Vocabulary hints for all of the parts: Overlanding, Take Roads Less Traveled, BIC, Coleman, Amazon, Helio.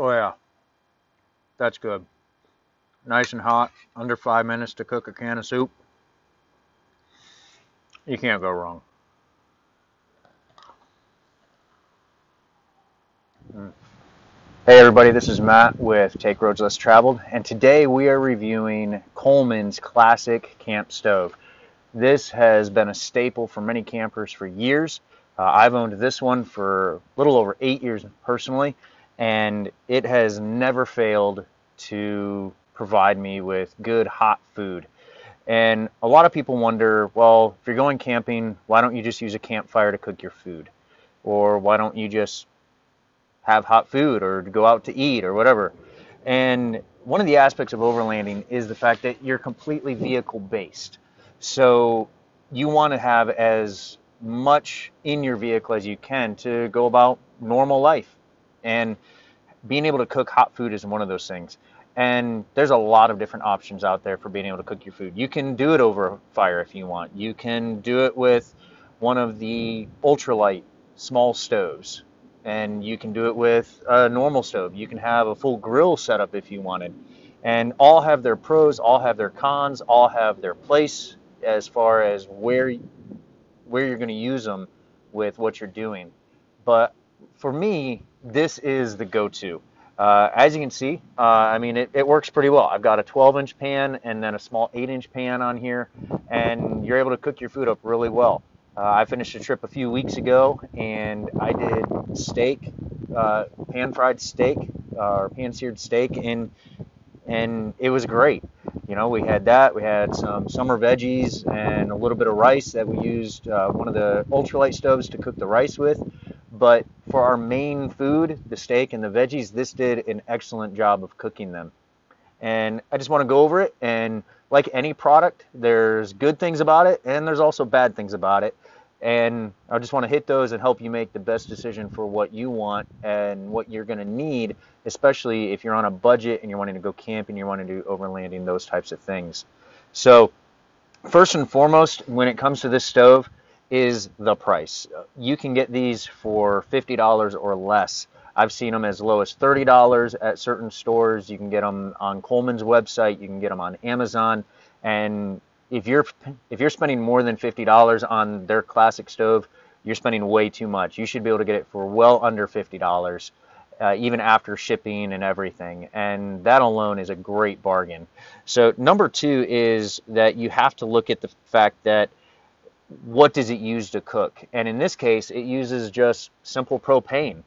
Oh yeah, that's good. Nice and hot, under 5 minutes to cook a can of soup. You can't go wrong. Hey everybody, this is Matt with Take Roads Less Traveled, and today we are reviewing Coleman's classic camp stove. This has been a staple for many campers for years. I've owned this one for a little over 8 years personally, and it has never failed to provide me with good hot food. And a lot of people wonder, well, if you're going camping, why don't you just use a campfire to cook your food? Or why don't you just have hot food or go out to eat or whatever? And one of the aspects of overlanding is the fact that you're completely vehicle based. So you want to have as much in your vehicle as you can to go about normal life. And being able to cook hot food is one of those things. And there's a lot of different options out there for being able to cook your food. You can do it over a fire if you want. You can do it with one of the ultralight small stoves. And you can do it with a normal stove. You can have a full grill setup if you wanted. And all have their pros, all have their cons, all have their place as far as where you're going to use them with what you're doing. But for me, this is the go-to. As you can see, I mean, it works pretty well. I've got a 12-inch pan and then a small 8-inch pan on here, and you're able to cook your food up really well. I finished a trip a few weeks ago, and I did steak, pan-fried steak, or pan-seared steak, and it was great. You know, we had that. We had some summer veggies and a little bit of rice that we used one of the ultralight stoves to cook the rice with. But for our main food, the steak and the veggies, this did an excellent job of cooking them. And I just want to go over it. And like any product, there's good things about it, and there's also bad things about it. And I just want to hit those and help you make the best decision for what you want and what you're going to need, especially if you're on a budget and you're wanting to go camping, you're wanting to do overlanding, those types of things. So first and foremost, when it comes to this stove, is the price. You can get these for $50 or less. I've seen them as low as $30 at certain stores. You can get them on Coleman's website. You can get them on Amazon. And if you're spending more than $50 on their classic stove, you're spending way too much. You should be able to get it for well under $50, even after shipping and everything. And that alone is a great bargain. So number two is that you have to look at the fact that what does it use to cook? And in this case, it uses just simple propane.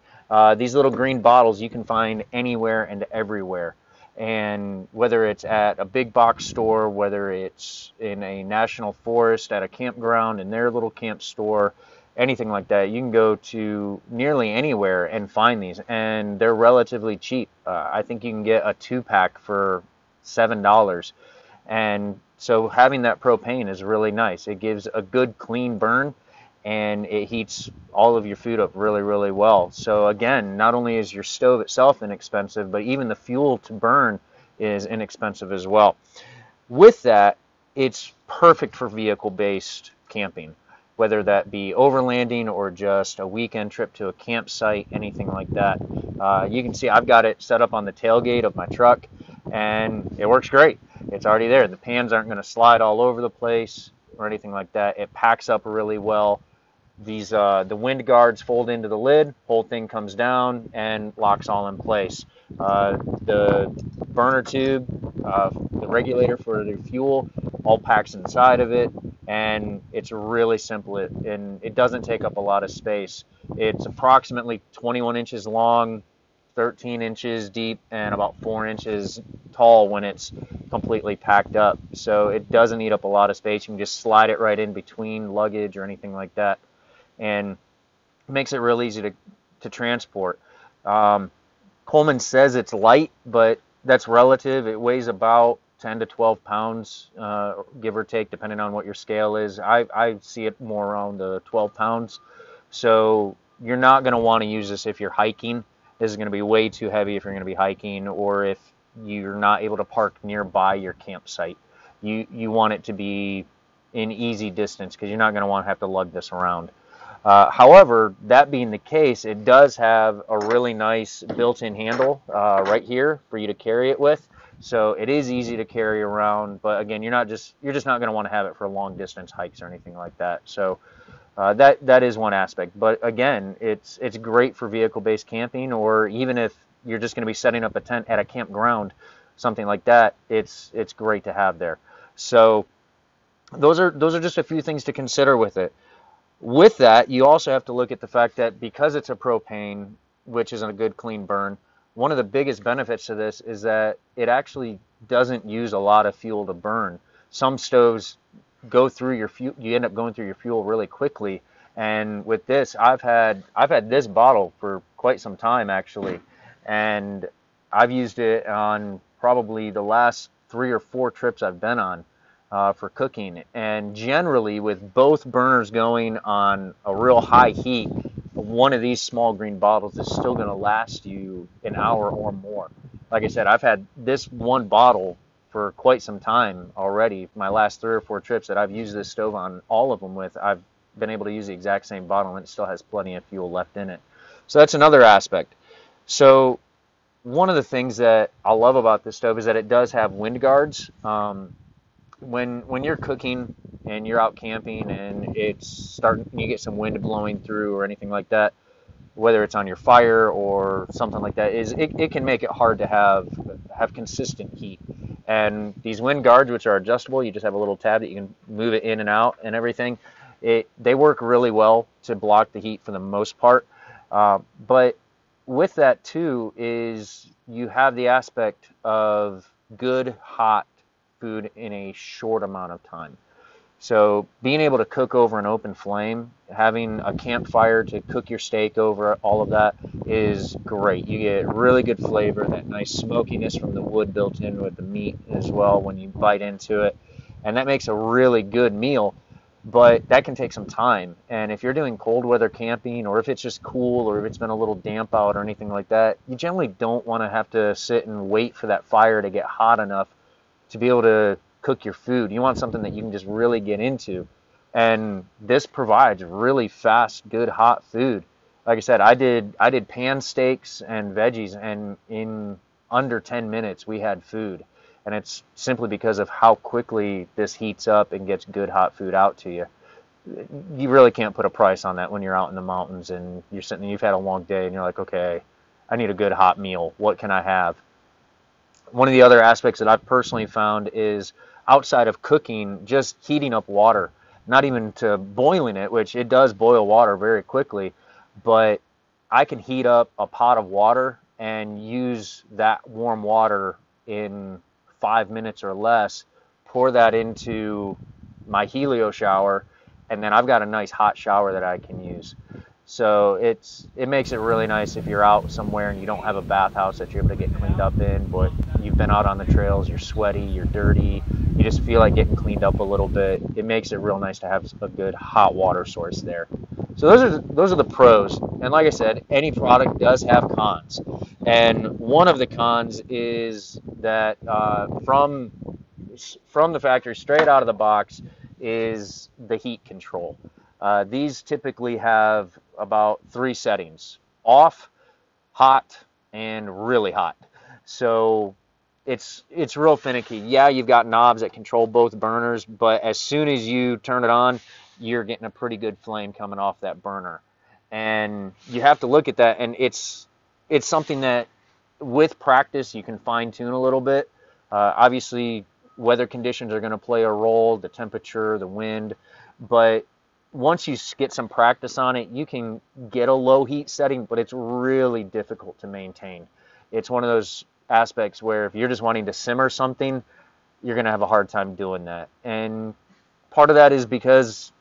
These little green bottles you can find anywhere and everywhere. And whether it's at a big box store, whether it's in a national forest, at a campground, in their little camp store, anything like that, you can go to nearly anywhere and find these. And they're relatively cheap. I think you can get a 2-pack for $7. And so having that propane is really nice. It gives a good clean burn, and it heats all of your food up really, really well. So again, not only is your stove itself inexpensive, but even the fuel to burn is inexpensive as well. With that, it's perfect for vehicle-based camping, whether that be overlanding or just a weekend trip to a campsite, anything like that. You can see I've got it set up on the tailgate of my truck, and it works great. It's already there. The pans aren't going to slide all over the place or anything like that. It packs up really well. These the wind guards fold into the lid, whole thing comes down and locks all in place. The burner tube, the regulator for the fuel, all packs inside of it, and it's really simple. And it doesn't take up a lot of space. It's approximately 21 inches long, 13 inches deep, and about 4 inches tall when it's completely packed up. So it doesn't eat up a lot of space. You can just slide it right in between luggage or anything like that, and it makes it real easy to transport. Coleman says it's light, but that's relative. It weighs about 10 to 12 pounds, give or take, depending on what your scale is. I see it more around the 12 pounds. So you're not going to want to use this if you're hiking. This is going to be way too heavy if you're going to be hiking, or if you're not able to park nearby your campsite. You want it to be in easy distance, because you're not going to want to have to lug this around. However, that being the case, it does have a really nice built-in handle right here for you to carry it with. So it is easy to carry around, but again, you're just not going to want to have it for long distance hikes or anything like that. So that is one aspect. But again, it's great for vehicle-based camping, or even if you're just going to be setting up a tent at a campground, something like that. It's great to have there. So those are just a few things to consider with it. With that, you also have to look at the fact that because it's a propane, which isn't a good clean burn, one of the biggest benefits to this is that it actually doesn't use a lot of fuel to burn. Some stoves go through your fuel, you end up going through your fuel really quickly. And with this, I've had this bottle for quite some time actually, and I've used it on probably the last 3 or 4 trips I've been on for cooking. And generally with both burners going on a real high heat, one of these small green bottles is still going to last you an hour or more. Like I said, I've had this one bottle for quite some time already. My last 3 or 4 trips that I've used this stove on, all of them with, I've been able to use the exact same bottle and it still has plenty of fuel left in it. So that's another aspect. So one of the things that I love about this stove is that it does have wind guards. When you're cooking and you're out camping and you get some wind blowing through or anything like that, whether it's on your fire or something like that, it can make it hard to have consistent heat. And these wind guards, which are adjustable, you just have a little tab that you can move it in and out and everything. They work really well to block the heat for the most part. But with that too is you have the aspect of good hot food in a short amount of time. So being able to cook over an open flame, having a campfire to cook your steak over, all of that is great. You get really good flavor, that nice smokiness from the wood built in with the meat as well when you bite into it. And that makes a really good meal, but that can take some time. And if you're doing cold weather camping, or if it's just cool, or if it's been a little damp out or anything like that, you generally don't want to have to sit and wait for that fire to get hot enough to be able to cook your food. You want something that you can just really get into. And this provides really fast, good, hot food. Like I said, I did pan steaks and veggies, and in under 10 minutes, we had food. And it's simply because of how quickly this heats up and gets good, hot food out to you. You really can't put a price on that when you're out in the mountains and you're sitting there, you've had a long day and you're like, okay, I need a good hot meal. What can I have? One of the other aspects that I've personally found is outside of cooking, just heating up water, not even to boiling it, which it does boil water very quickly, but I can heat up a pot of water and use that warm water in 5 minutes or less, pour that into my Helio shower, and then I've got a nice hot shower that I can use. So it makes it really nice if you're out somewhere and you don't have a bathhouse that you're able to get cleaned up in, but you've been out on the trails, you're sweaty, you're dirty, you just feel like getting cleaned up a little bit. It makes it real nice to have a good hot water source there. So those are the pros. And like I said, any product does have cons. And one of the cons is that from the factory straight out of the box is the heat control. These typically have about 3 settings: off, hot, and really hot. So it's real finicky. Yeah, you've got knobs that control both burners, but as soon as you turn it on, you're getting a pretty good flame coming off that burner. And you have to look at that, and it's something that with practice you can fine-tune a little bit. Obviously, weather conditions are going to play a role, the temperature, the wind, but once you get some practice on it, you can get a low heat setting, but it's really difficult to maintain. It's one of those aspects where if you're just wanting to simmer something, you're going to have a hard time doing that. And part of that is because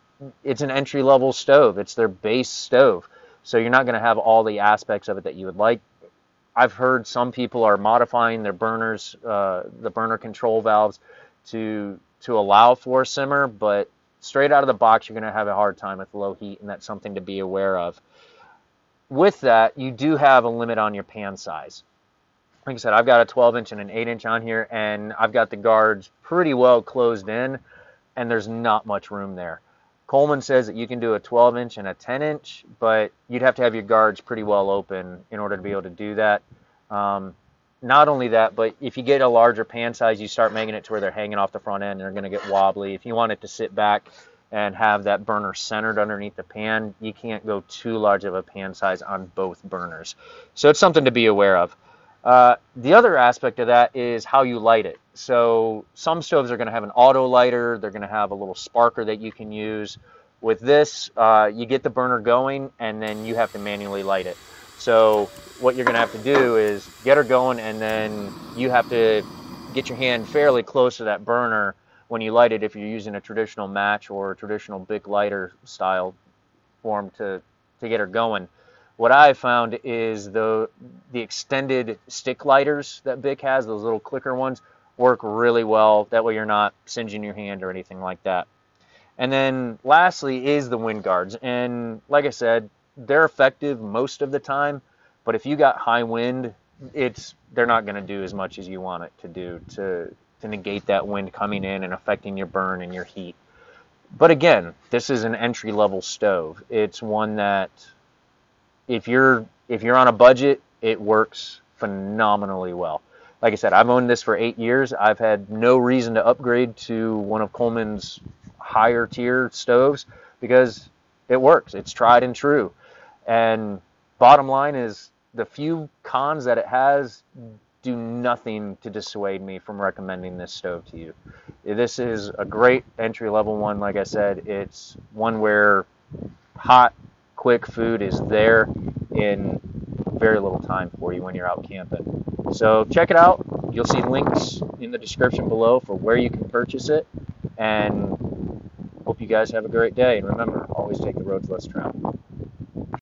it's an entry-level stove. It's their base stove. So you're not going to have all the aspects of it that you would like. I've heard some people are modifying their burners, the burner control valves to allow for a simmer, but straight out of the box, you're going to have a hard time with low heat, and that's something to be aware of. With that, you do have a limit on your pan size. Like I said, I've got a 12-inch and an 8-inch on here, and I've got the guards pretty well closed in, and there's not much room there. Coleman says that you can do a 12-inch and a 10-inch, but you'd have to have your guards pretty well open in order to be able to do that. Not only that, but if you get a larger pan size, you start making it to where they're hanging off the front end and they're going to get wobbly. If you want it to sit back and have that burner centered underneath the pan, you can't go too large of a pan size on both burners. So it's something to be aware of. The other aspect of that is how you light it. So some stoves are going to have an auto lighter. They're going to have a little sparker that you can use. With this, you get the burner going and then you have to manually light it. So what you're going to have to do is get her going, and then you have to get your hand fairly close to that burner when you light it if you're using a traditional match or a traditional BIC lighter style form to get her going. What I found is the extended stick lighters that BIC has, those little clicker ones, work really well. That way you're not singeing your hand or anything like that. And then lastly is the wind guards. And like I said, they're effective most of the time, but if you got high wind, they're not going to do as much as you want it to do to negate that wind coming in and affecting your burn and your heat. But again, this is an entry-level stove. It's one that if you're on a budget, it works phenomenally well. Like I said, I've owned this for 8 years. I've had no reason to upgrade to one of Coleman's higher tier stoves because it works. It's tried and true. And bottom line is the few cons that it has do nothing to dissuade me from recommending this stove to you. This is a great entry-level one. Like I said, it's one where hot, quick food is there in very little time for you when you're out camping. So check it out. You'll see links in the description below for where you can purchase it. And hope you guys have a great day. And remember, always take the roads less traveled.